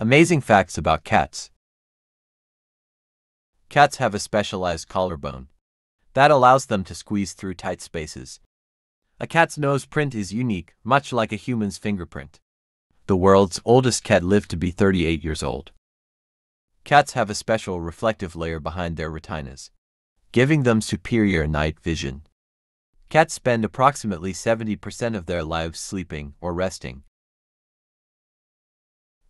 Amazing facts about cats. Cats have a specialized collarbone that allows them to squeeze through tight spaces. A cat's nose print is unique, much like a human's fingerprint. The world's oldest cat lived to be 38 years old. Cats have a special reflective layer behind their retinas, giving them superior night vision. Cats spend approximately 70% of their lives sleeping or resting.